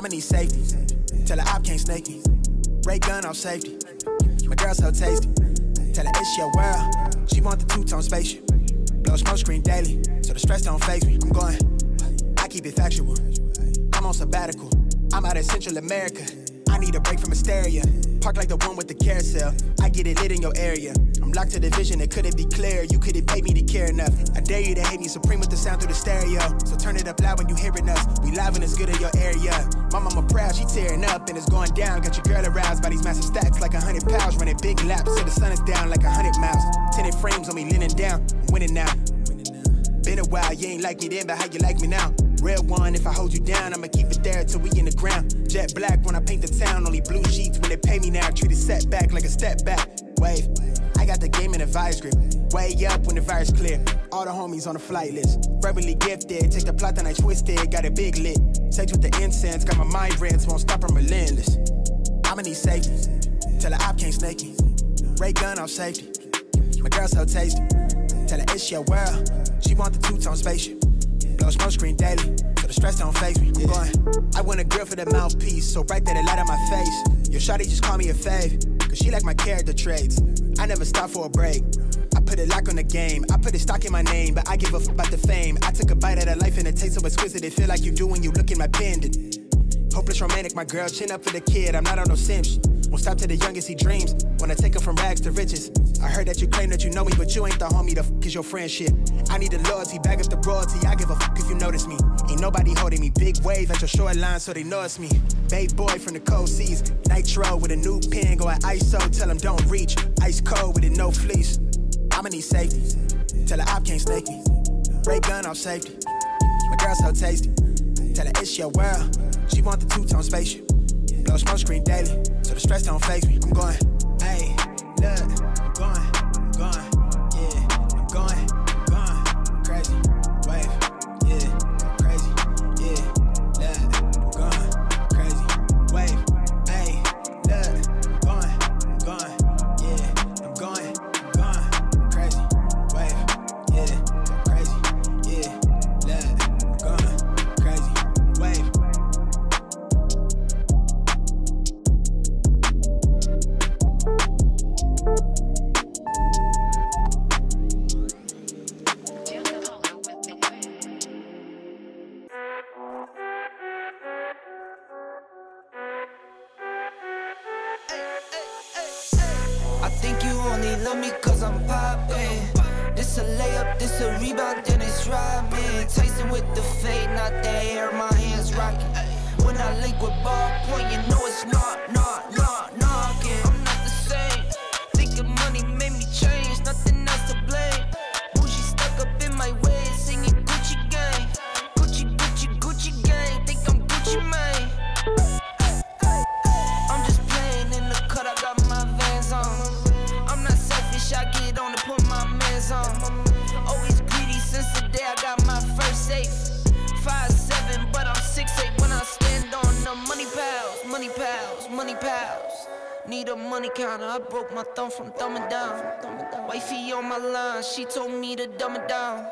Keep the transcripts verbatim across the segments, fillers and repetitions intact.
I'ma need safety. Tell her I can't snake me. Ray gun on safety. My girl so tasty. Tell her it's your world. She want the two-tone spaceship. Blow smoke screen daily, so the stress don't phase me. I'm going, I keep it factual. I'm on sabbatical. I'm out in Central America. I need a break from hysteria. Park like the one with the carousel. I get it lit in your area. I'm locked to the vision, it couldn't be clear. You couldn't pay me to care enough. I dare you to hate me supreme with the sound through the stereo. So turn it up loud when you hearing us. We live and it's good in your area. My mama proud, she tearing up and it's going down. Got your girl aroused by these massive stacks like a hundred pounds. Running big laps till the sun is down like a hundred miles. Tenant frames on me leaning down. I'm winning now. Been a while, you ain't like me then, but how you like me now? Real one, if I hold you down, I'ma keep it there till we in the ground. Jet black when I paint the town, only blue sheets when they pay me now. Treat a setback like a step back. Wave, I got the game in a virus grip. Way up when the virus clear. All the homies on the flight list. Verbally gifted, take the plot and I twisted. Got it big lit. Sex with the incense, got my mind red, so won't stop, I'm relentless. I'ma need safety. Tell her I can't snake me. Ray gun on safety. My girl so tasty. Tell her it's your world. She want the two-tone spaceship. Blow smoke screen daily, so the stress don't phase me. I'm going, I want a grill for the mouthpiece, so right there the light on my face. Your shawty just call me a fave, cause she like my character traits. I never stop for a break, I put a lock on the game. I put a stock in my name, but I give a fuck about the fame. I took a bite out of life and it tastes so exquisite. It feel like you do when you look in my pendant. Hopeless romantic, my girl, chin up for the kid. I'm not on no simp shit. Won't stop to the youngest he dreams. Wanna take him from rags to riches. I heard that you claim that you know me, but you ain't the homie. The fuck is your friendship? I need the loyalty, bag up the royalty. I give a fuck if you notice me. Ain't nobody holding me. Big wave at your shoreline, so they know it's me. Babe boy from the cold seas. Nitro with a new pen, go at I S O, tell him don't reach. Ice cold with it, no fleece. I'ma need safety. Tell her I can't snake me. Ray gun on safety. My girl so tasty. Tell her it's your world. She want the two-tone spaceship. Blow smoke screen daily, so the stress don't phase me. I'm going, hey, look, I'm going, I'm going, yeah, I'm going, going, crazy, wave, yeah, crazy, yeah, look, I'm going, crazy, wave, hey, look, I'm going, I'm going, yeah, I'm going, going, crazy, wave, yeah, crazy, yeah, look, I'm going, crazy, wave. She told me to dumb it down.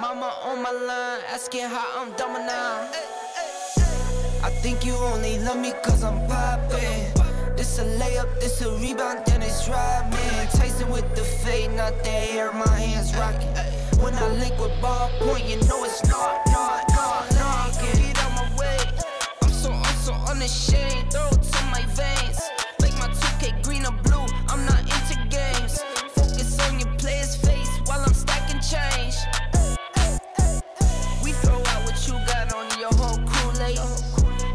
Mama on my line, asking how I'm dumbing down. I think you only love me cause I'm poppin'. This a layup, this a rebound, then it's driving. Tyson with the fade, not the air, my hands rockin'. When I link with ballpoint, you know it's not, not, not, knockin'. Get out my way, I'm so, I'm so unashamed. Throw it to my veins, like my two K green or blue, I'm not into games. Focus on your players' face while I'm stacking change. We throw out what you got on your whole crew late.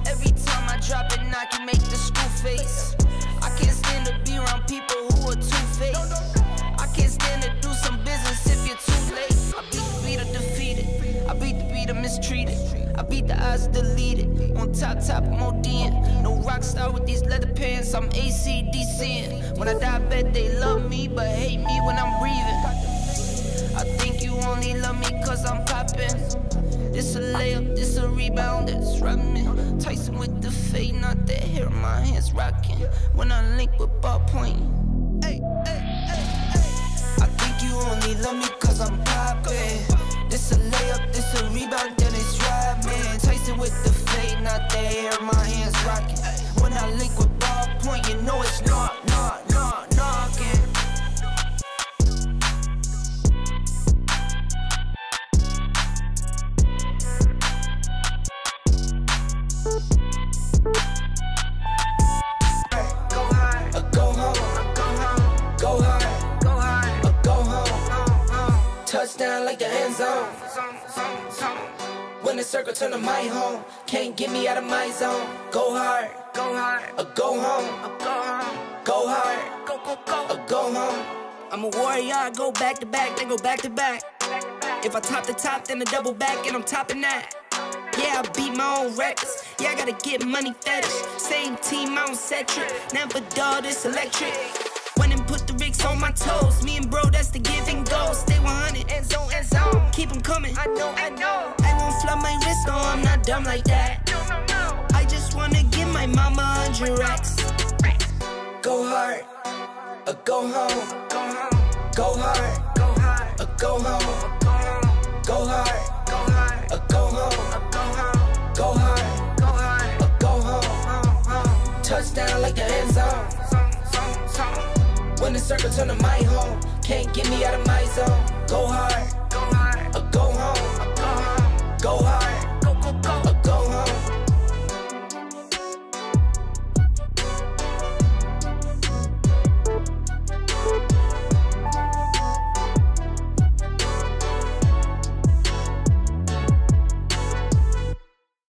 Every time I drop it, knock you make the school face. I can't stand to be around people who are two-faced. I can't stand to do some business if you're too late. I beat the beater defeated, I beat the beater mistreated, I beat the odds deleted. On top, top, I'm ODing. No rock star with these leather pants, I'm A C D C'ing. When I die, I bet they love me, but hate me when I'm breathing. I think you only love me cause I'm poppin'. This a layup, this a rebound, that's rubbin'. Tyson with the fade, not that hair, my hands rockin'. When I link with ballpoint, ay, ay, ay, ay. I think you only love me cause I'm poppin'. This a layup, this a rebound, then it's driving. Tyson with the fade, not got that air, my hands rocking. When I link with ballpoint, you know it's not, not, not, knocking. Touchdown like the end zone. When the circle turn to my home, can't get me out of my zone. Go hard, go hard, or go home, go hard, go go go, or go home. I'm a warrior, I go back to back, then go back to back. If I top the top, then I double back, and I'm topping that. Yeah, I beat my own records. Yeah, I gotta get money fetish. Same team, I don't set trick. Never dull, this electric. When and put the rigs on my toes. Me and bro, that's the give and go. Stay one hundred, end zone, end zone. Keep them coming, I know, I know. I won't flop my wrist, no, I'm not dumb like that. No, no, no. I just wanna give my mama a hundred racks. Go hard, or go home. Go hard, go hard, or go home. Go hard, or go home. Go hard, go hard, or go home. Touchdown like the end zone. When the circle turn to my home, can't get me out of my zone. Go hard, go hard.